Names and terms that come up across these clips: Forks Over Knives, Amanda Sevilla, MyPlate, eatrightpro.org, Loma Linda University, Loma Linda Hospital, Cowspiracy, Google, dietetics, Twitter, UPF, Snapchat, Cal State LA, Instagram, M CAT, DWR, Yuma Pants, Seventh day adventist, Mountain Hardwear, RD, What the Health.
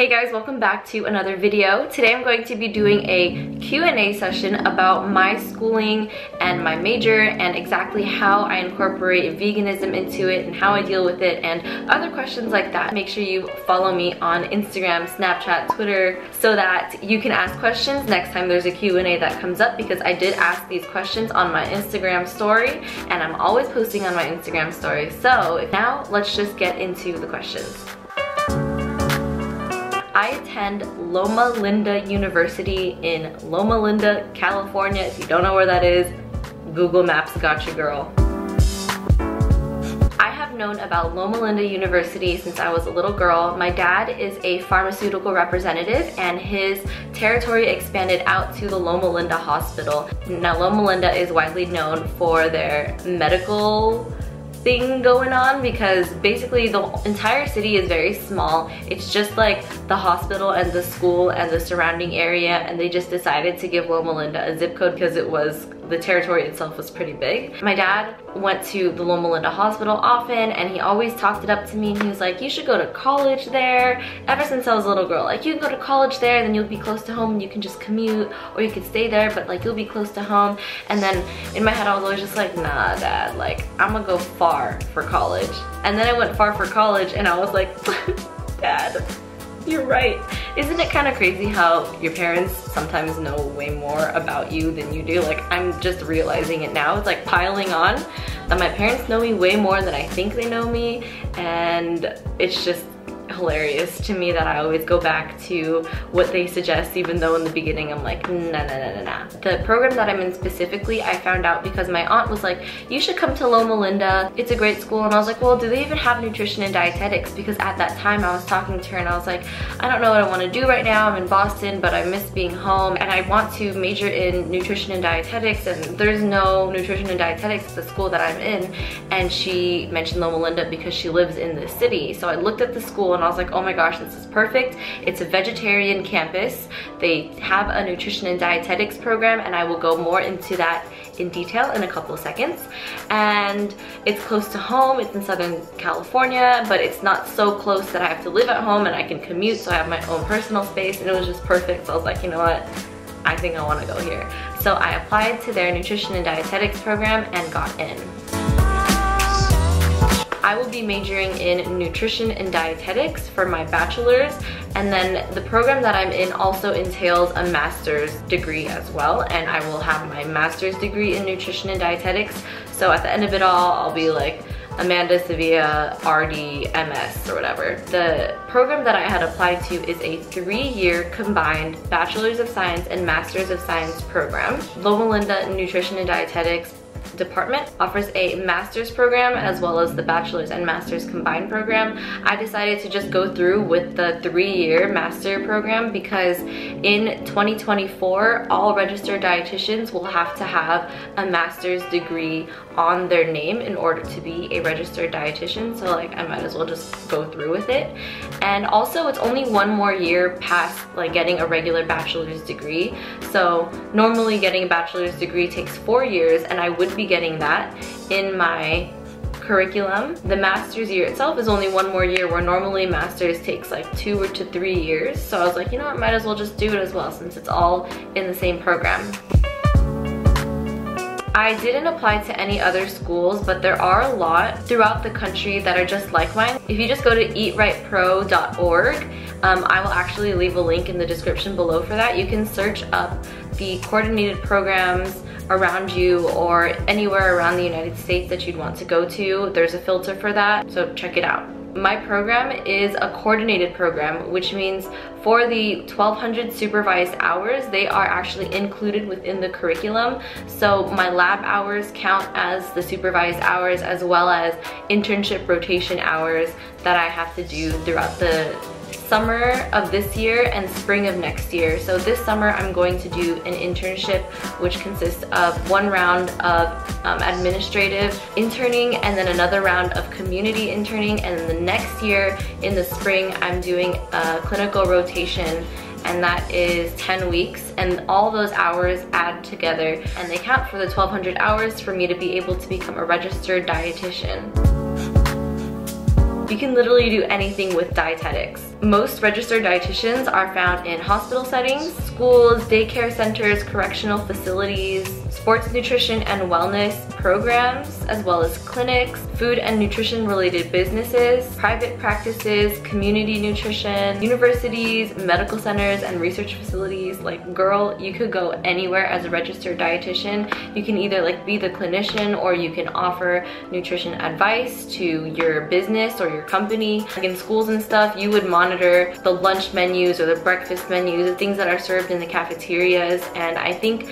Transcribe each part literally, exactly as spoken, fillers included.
Hey guys, welcome back to another video. Today I'm going to be doing a Q and A session about my schooling and my major and exactly how I incorporate veganism into it and how I deal with it and other questions like that. Make sure you follow me on Instagram, Snapchat, Twitter so that you can ask questions next time there's a Q and A that comes up, because I did ask these questions on my Instagram story and I'm always posting on my Instagram story. So now let's just get into the questions. I attend Loma Linda University in Loma Linda, California. If you don't know where that is, Google Maps got you, girl. I have known about Loma Linda University since I was a little girl. My dad is a pharmaceutical representative and his territory expanded out to the Loma Linda Hospital. Now, Loma Linda is widely known for their medical thing going on because basically the entire city is very small. It's just like the hospital and the school and the surrounding area, and they just decided to give Loma Linda a zip code because it was, the territory itself was pretty big. My dad went to the Loma Linda Hospital often and he always talked it up to me and he was like, you should go to college there. Ever since I was a little girl, like, you can go to college there and then you'll be close to home and you can just commute, or you could stay there but like you'll be close to home. And then in my head I was always just like, nah dad, like I'm gonna go far for college. And then I went far for college and I was like, dad, you're right. Isn't it kind of crazy how your parents sometimes know way more about you than you do? Like, I'm just realizing it now. It's like piling on that my parents know me way more than I think they know me, and it's just hilarious to me that I always go back to what they suggest, even though in the beginning I'm like, nah, nah, nah, nah, nah. The program that I'm in specifically, I found out because my aunt was like, you should come to Loma Linda, it's a great school. And I was like, well, do they even have nutrition and dietetics? Because at that time I was talking to her and I was like, I don't know what I want to do right now. I'm in Boston, but I miss being home and I want to major in nutrition and dietetics, and there's no nutrition and dietetics at the school that I'm in. And she mentioned Loma Linda because she lives in this city. So I looked at the school and And I was like, oh my gosh, this is perfect. It's a vegetarian campus. They have a nutrition and dietetics program, and I will go more into that in detail in a couple of seconds. And it's close to home. It's in Southern California, but it's not so close that I have to live at home and I can commute, so I have my own personal space, and it was just perfect. So I was like, you know what? I think I want to go here. So I applied to their nutrition and dietetics program and got in. I will be majoring in nutrition and dietetics for my bachelor's, and then the program that I'm in also entails a master's degree as well, and I will have my master's degree in nutrition and dietetics. So at the end of it all, I'll be like Amanda Sevilla, R D, M S, or whatever. The program that I had applied to is a three-year combined Bachelor's of Science and Master's of Science program. Loma Linda Nutrition and Dietetics department offers a master's program as well as the bachelor's and master's combined program. I decided to just go through with the three-year master program because in twenty twenty-four, all registered dietitians will have to have a master's degree on their name in order to be a registered dietitian. So like, I might as well just go through with it. And also it's only one more year past like getting a regular bachelor's degree. So normally getting a bachelor's degree takes four years and I would be getting that in my curriculum. The master's year itself is only one more year, where normally master's takes like two or to three years. So I was like, you know what, might as well just do it as well since it's all in the same program. I didn't apply to any other schools, but there are a lot throughout the country that are just like mine. If you just go to eat right pro dot org, um, I will actually leave a link in the description below for that. You can search up the coordinated programs around you or anywhere around the United States that you'd want to go to. There's a filter for that, so check it out. My program is a coordinated program, which means for the twelve hundred supervised hours, they are actually included within the curriculum. So my lab hours count as the supervised hours, as well as internship rotation hours that I have to do throughout the summer of this year and spring of next year. So this summer I'm going to do an internship which consists of one round of um, administrative interning and then another round of community interning, and then the next year in the spring I'm doing a clinical rotation, and that is ten weeks, and all those hours add together and they count for the twelve hundred hours for me to be able to become a registered dietitian. You can literally do anything with dietetics. Most registered dietitians are found in hospital settings, schools, daycare centers, correctional facilities, sports nutrition and wellness programs, as well as clinics, food and nutrition related businesses, private practices, community nutrition, universities, medical centers, and research facilities. Like, girl, you could go anywhere as a registered dietitian. You can either like be the clinician, or you can offer nutrition advice to your business or your company. Like in schools and stuff, you would monitor the lunch menus or the breakfast menus, the things that are served in the cafeterias. And I think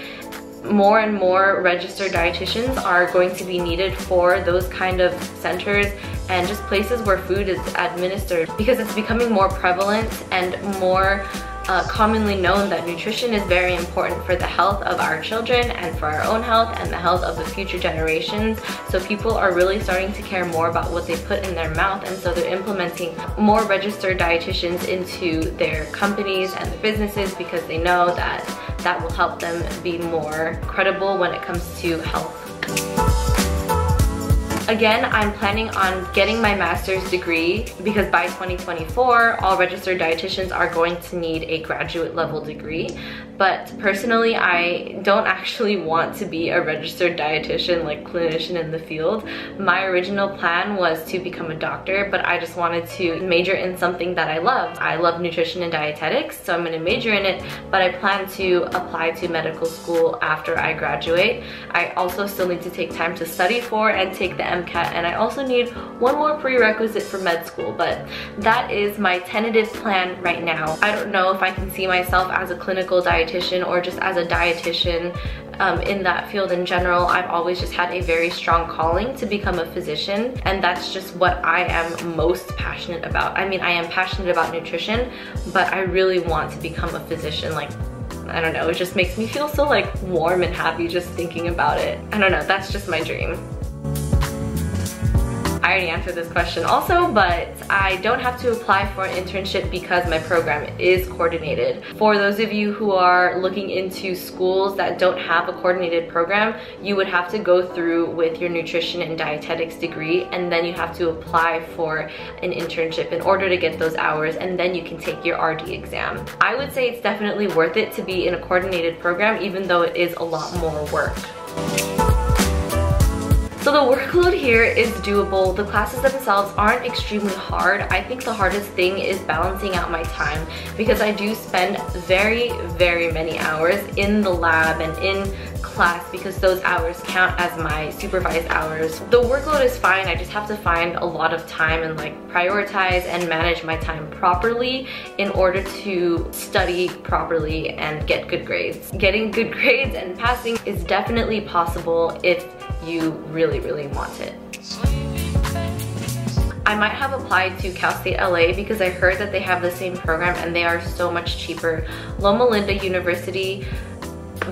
more and more registered dietitians are going to be needed for those kind of centers and just places where food is administered, because it's becoming more prevalent and more uh, commonly known that nutrition is very important for the health of our children and for our own health and the health of the future generations. So people are really starting to care more about what they put in their mouth, and so they're implementing more registered dietitians into their companies and their businesses, because they know that that will help them be more credible when it comes to health. Again, I'm planning on getting my master's degree, because by twenty twenty-four, all registered dietitians are going to need a graduate level degree. But personally, I don't actually want to be a registered dietitian, like clinician in the field. My original plan was to become a doctor, but I just wanted to major in something that I loved. I love nutrition and dietetics, so I'm gonna major in it, but I plan to apply to medical school after I graduate. I also still need to take time to study for and take the M CAT, and I also need one more prerequisite for med school, but that is my tentative plan right now. I don't know if I can see myself as a clinical dietitian or just as a dietitian um, in that field in general. I've always just had a very strong calling to become a physician, and that's just what I am most passionate about. I mean, I am passionate about nutrition, but I really want to become a physician. Like, I don't know, it just makes me feel so like warm and happy just thinking about it. I don't know, that's just my dream. I already answered this question also, but I don't have to apply for an internship because my program is coordinated. For those of you who are looking into schools that don't have a coordinated program, you would have to go through with your nutrition and dietetics degree, and then you have to apply for an internship in order to get those hours, and then you can take your R D exam. I would say it's definitely worth it to be in a coordinated program, even though it is a lot more work. So the workload here is doable. The classes themselves aren't extremely hard. I think the hardest thing is balancing out my time, because I do spend very, very many hours in the lab and in class, because those hours count as my supervised hours. The workload is fine. I just have to find a lot of time and like prioritize and manage my time properly in order to study properly and get good grades. Getting good grades and passing is definitely possible if you really, really want it. I might have applied to Cal State L A because I heard that they have the same program and they are so much cheaper. Loma Linda University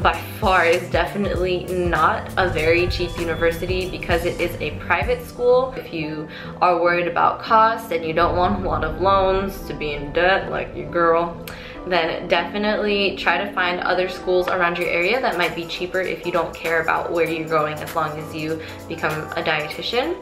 by far is definitely not a very cheap university, because it is a private school. If you are worried about costs and you don't want a lot of loans to be in debt like your girl, then definitely try to find other schools around your area that might be cheaper if you don't care about where you're going, as long as you become a dietitian.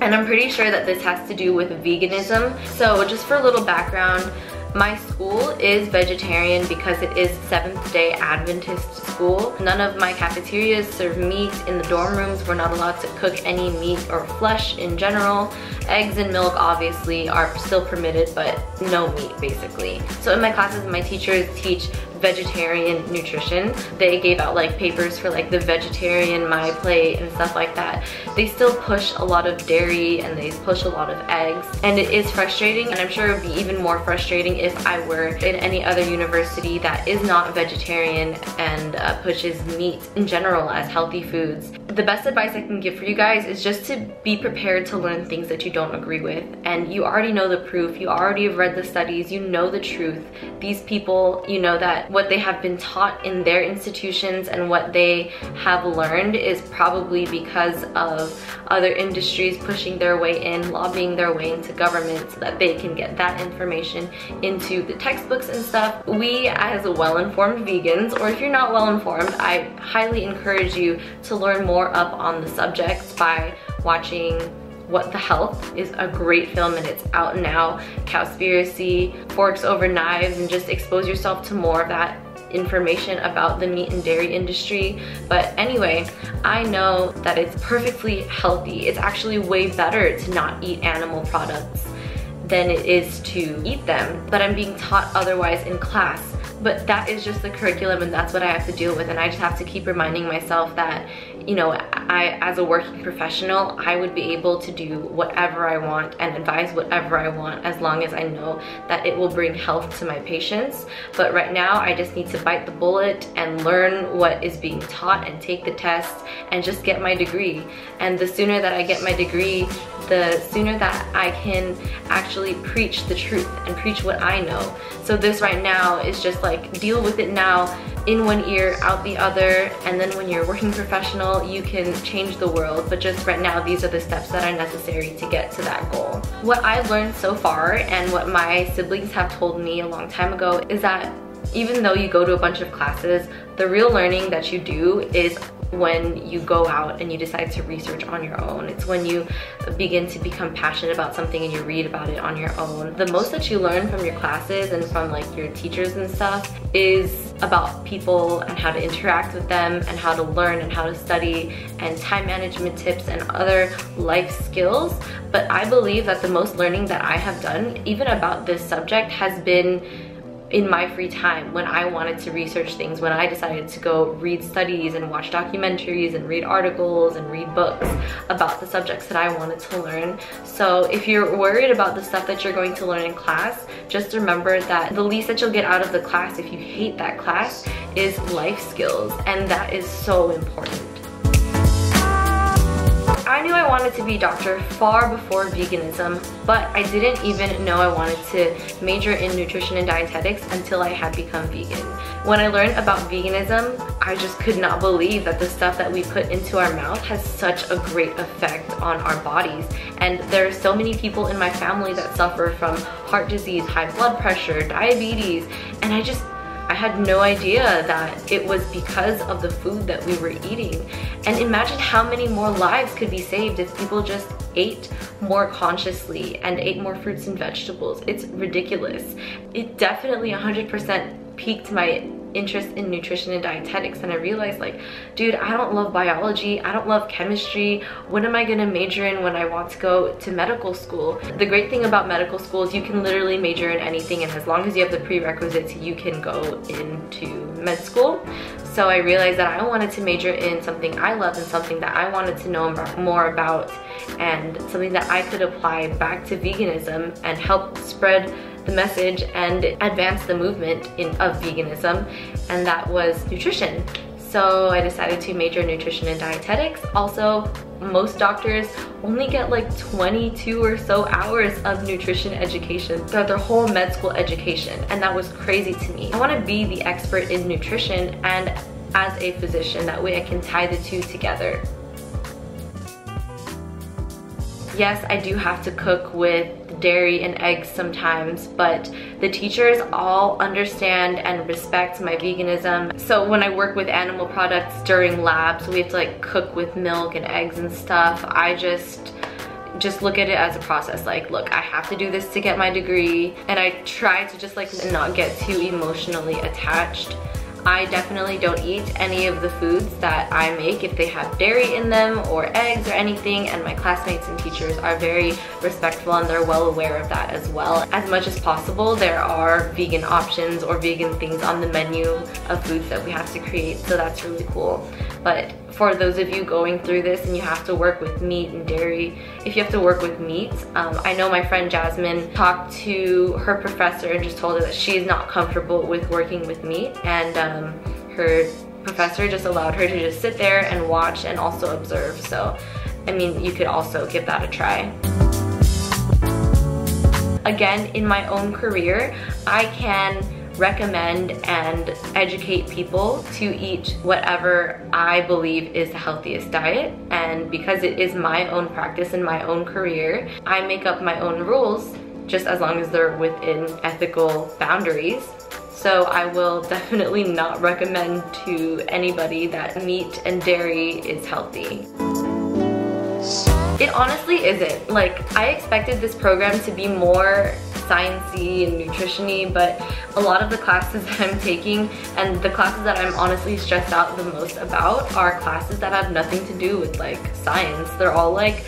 And I'm pretty sure that this has to do with veganism. So just for a little background, my school is vegetarian because it is Seventh day Adventist school. None of my cafeterias serve meat. In the dorm rooms, we're not allowed to cook any meat or flesh in general. Eggs and milk obviously are still permitted, but no meat basically. So in my classes, my teachers teach vegetarian nutrition. They gave out like papers for like the vegetarian MyPlate and stuff like that. They still push a lot of dairy and they push a lot of eggs, and it is frustrating, and I'm sure it would be even more frustrating if I were in any other university that is not vegetarian and uh, pushes meat in general as healthy foods. The best advice I can give for you guys is just to be prepared to learn things that you don't agree with, and you already know the proof, you already have read the studies, you know the truth. These people, you know that what they have been taught in their institutions and what they have learned is probably because of other industries pushing their way in, lobbying their way into government so that they can get that information into the textbooks and stuff. We as well-informed vegans, or if you're not well-informed, I highly encourage you to learn more up on the subject by watching What the Health is a great film and it's out now. Cowspiracy, Forks Over Knives, and just expose yourself to more of that information about the meat and dairy industry. But anyway, I know that it's perfectly healthy. It's actually way better to not eat animal products than it is to eat them, but I'm being taught otherwise in class. But that is just the curriculum, and that's what I have to deal with, and I just have to keep reminding myself that, you know, I, as a working professional, I would be able to do whatever I want and advise whatever I want as long as I know that it will bring health to my patients. But right now, I just need to bite the bullet and learn what is being taught and take the test and just get my degree. And the sooner that I get my degree, the sooner that I can actually preach the truth and preach what I know. So this right now is just like, deal with it now, in one ear, out the other, and then when you're a working professional, you can change the world. But just right now, these are the steps that are necessary to get to that goal. What I've learned so far, and what my siblings have told me a long time ago, is that even though you go to a bunch of classes, the real learning that you do is when you go out and you decide to research on your own. It's when you begin to become passionate about something and you read about it on your own. The most that you learn from your classes and from like your teachers and stuff is about people and how to interact with them and how to learn and how to study and time management tips and other life skills. But I believe that the most learning that I have done, even about this subject, has been in my free time, when I wanted to research things, when I decided to go read studies and watch documentaries and read articles and read books about the subjects that I wanted to learn. So if you're worried about the stuff that you're going to learn in class, just remember that the least that you'll get out of the class, if you hate that class, is life skills, and that is so important. I knew I wanted to be a doctor far before veganism, but I didn't even know I wanted to major in nutrition and dietetics until I had become vegan. When I learned about veganism, I just could not believe that the stuff that we put into our mouth has such a great effect on our bodies. And there are so many people in my family that suffer from heart disease, high blood pressure, diabetes, and I just I had no idea that it was because of the food that we were eating. And imagine how many more lives could be saved if people just ate more consciously and ate more fruits and vegetables. It's ridiculous. It definitely one hundred percent piqued my interest in nutrition and dietetics, and I realized, like, dude, I don't love biology, I don't love chemistry. What am I gonna major in when I want to go to medical school? The great thing about medical school is you can literally major in anything, and as long as you have the prerequisites, you can go into med school. So I realized that I wanted to major in something I love and something that I wanted to know more about, and something that I could apply back to veganism and help spread the message and advance the movement in, of veganism, and that was nutrition. So I decided to major in nutrition and dietetics. Also, most doctors only get like twenty-two or so hours of nutrition education throughout their whole med school education, and that was crazy to me. I want to be the expert in nutrition and as a physician, that way I can tie the two together. Yes, I do have to cook with dairy and eggs sometimes, but the teachers all understand and respect my veganism. So when I work with animal products during labs, we have to like cook with milk and eggs and stuff. I just just look at it as a process. Like, look, I have to do this to get my degree, and I try to just like not get too emotionally attached. I definitely don't eat any of the foods that I make if they have dairy in them or eggs or anything, and my classmates and teachers are very respectful and they're well aware of that as well. As much as possible, there are vegan options or vegan things on the menu of foods that we have to create, so that's really cool. But for those of you going through this and you have to work with meat and dairy, if you have to work with meat, um, I know my friend Jasmine talked to her professor and just told her that she's not comfortable with working with meat, and um, her professor just allowed her to just sit there and watch and also observe. So, I mean, you could also give that a try. Again, in my own career, I can recommend and educate people to eat whatever I believe is the healthiest diet, and because it is my own practice and my own career, I make up my own rules, just as long as they're within ethical boundaries. So I will definitely not recommend to anybody that meat and dairy is healthy. It It honestly isn't. Like, I expected this program to be more sciencey and nutrition-y, but a lot of the classes that I'm taking and the classes that I'm honestly stressed out the most about are classes that have nothing to do with like science. They're all like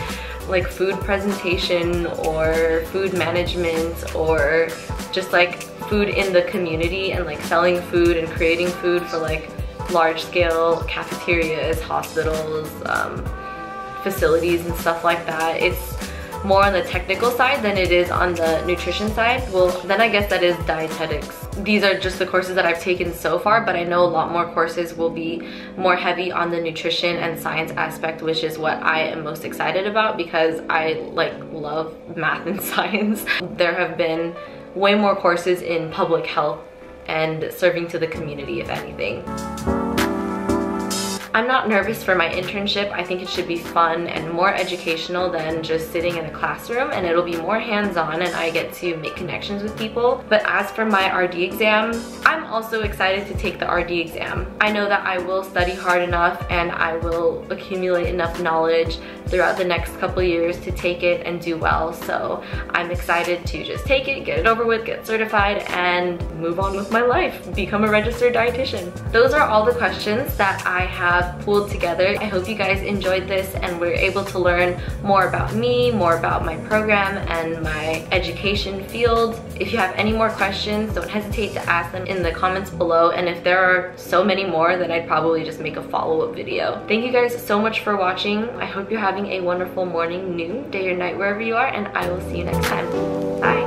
like food presentation or food management or just like food in the community and like selling food and creating food for like large-scale cafeterias, hospitals, um, facilities and stuff like that. It's more on the technical side than it is on the nutrition side. Well, then I guess that is dietetics. These are just the courses that I've taken so far, but I know a lot more courses will be more heavy on the nutrition and science aspect, which is what I am most excited about because I like love math and science. There have been way more courses in public health and serving to the community, if anything. I'm not nervous for my internship. I think it should be fun and more educational than just sitting in a classroom, and it'll be more hands-on and I get to make connections with people. But as for my R D exam, I'm also excited to take the R D exam. I know that I will study hard enough and I will accumulate enough knowledge throughout the next couple years to take it and do well. So I'm excited to just take it, get it over with, get certified, and move on with my life, become a registered dietitian. Those are all the questions that I have pooled together. I hope you guys enjoyed this and were able to learn more about me, more about my program and my education field. If you have any more questions, don't hesitate to ask them in the comments below, and if there are so many more, then I'd probably just make a follow-up video. Thank you guys so much for watching. I hope you're having a wonderful morning, noon, day or night, wherever you are, and I will see you next time. Bye!